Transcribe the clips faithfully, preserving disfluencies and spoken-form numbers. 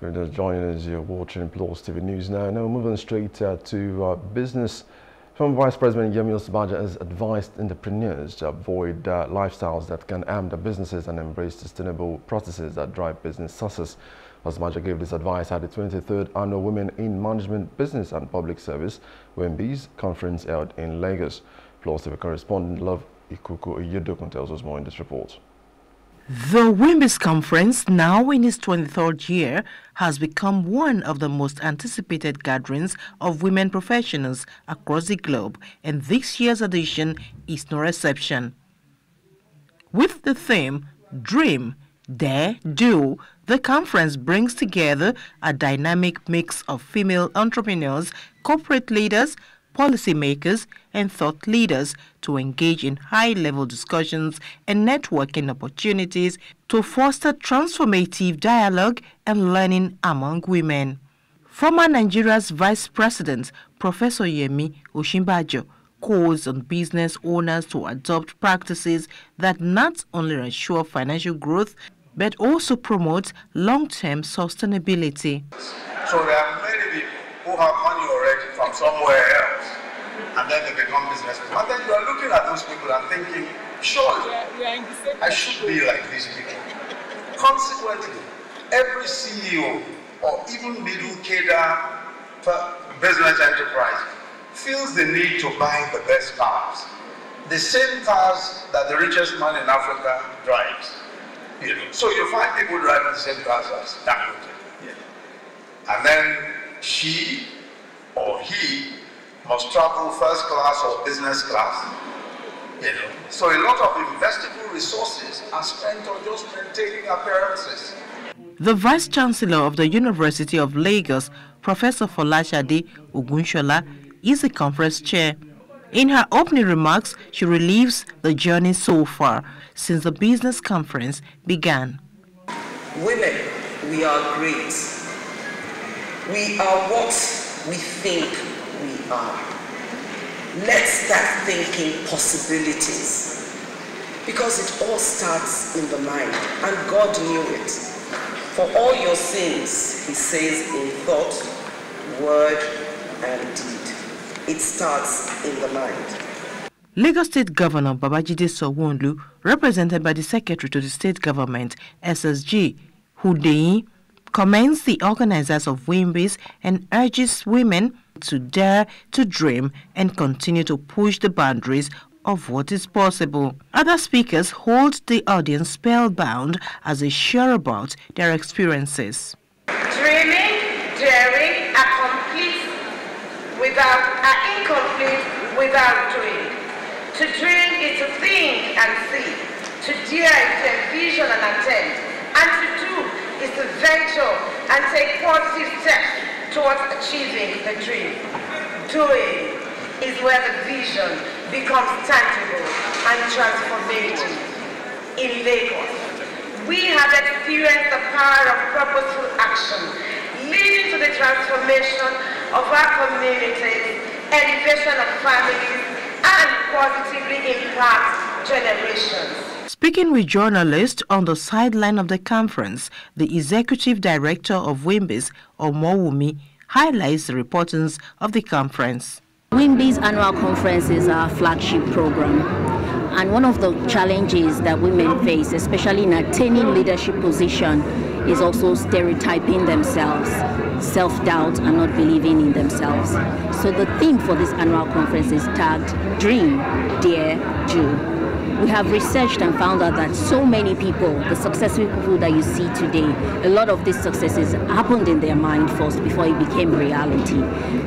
You're just joining us, you're watching Plus T V News now. Now, moving straight uh, to uh, business. Former Vice President Yemi Osinbajo has advised entrepreneurs to avoid uh, lifestyles that can harm their businesses and embrace sustainable processes that drive business success. Osinbajo gave this advice at the twenty-third Annual Women in Management, Business and Public Service WIMBIZ conference held in Lagos. Plus T V correspondent Love Ikuku-Oyedokun tells us more in this report. The WIMBIZ conference, now in its twenty-third year, has become one of the most anticipated gatherings of women professionals across the globe, and this year's edition is no exception. With the theme, Dream, Dare, Do, the conference brings together a dynamic mix of female entrepreneurs, corporate leaders, policymakers and thought leaders to engage in high-level discussions and networking opportunities to foster transformative dialogue and learning among women. Former Nigeria's Vice President, Professor Yemi Osinbajo, calls on business owners to adopt practices that not only ensure financial growth but also promote long-term sustainability. So there are many people who have money already from somewhere else, and then they become businessmen. And then you are looking at those people and thinking, surely, I should be like these people. Consequently, every C E O or even middle cadre business enterprise feels the need to buy the best cars, the same cars that the richest man in Africa drives. You know, so you find people driving the same cars as Daniel. Yeah. And then she or he must travel first class or business class, you know. So a lot of investable resources are spent on just maintaining appearances. The Vice Chancellor of the University of Lagos, Professor Folashade Ogunshola, is the conference chair. In her opening remarks, she relieves the journey so far since the business conference began. Women, we are great. We are what we think we are. Let's start thinking possibilities, because it all starts in the mind, and God knew it. For all your sins, he says, in thought, word, and deed. It starts in the mind. Lagos State Governor Babajide Sanwo-Olu, represented by the Secretary to the State Government, S S G, Hudeyi, commends the organizers of WIMBIZ and urges women to dare to dream and continue to push the boundaries of what is possible. Other speakers hold the audience spellbound as they share about their experiences. Dreaming, daring are complete without, are incomplete without doing. To dream is to think and see. To dare is to envision and attempt. And to do is to venture and take positive steps towards achieving the dream. Doing is where the vision becomes tangible and transformative. In Lagos, we have experienced the power of purposeful action, leading to the transformation of our communities, elevation of families, and positively impact generations. Speaking with journalists on the sideline of the conference, the Executive Director of WIMBIZ, Omawumi, highlights the importance of the conference. WIMBIZ annual conference is our flagship program, and one of the challenges that women face, especially in attaining leadership position, is also stereotyping themselves, self-doubt, and not believing in themselves. So the theme for this annual conference is tagged Dream, Dare, Do. We have researched and found out that so many people, the successful people that you see today, a lot of these successes happened in their mind first before it became reality.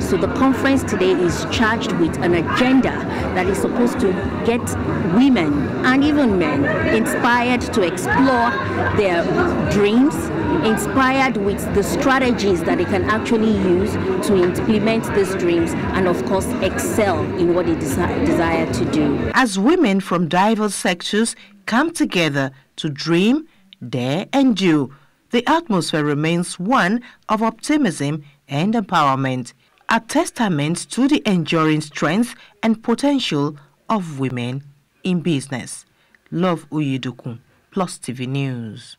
So the conference today is charged with an agenda that is supposed to get women and even men inspired to explore their dreams, inspired with the strategies that they can actually use to implement these dreams and, of course, excel in what they desi- desire to do. As women from diverse sectors come together to dream, dare and do, the atmosphere remains one of optimism and empowerment, a testament to the enduring strength and potential of women in business. Love Oyedokun, Plus T V News.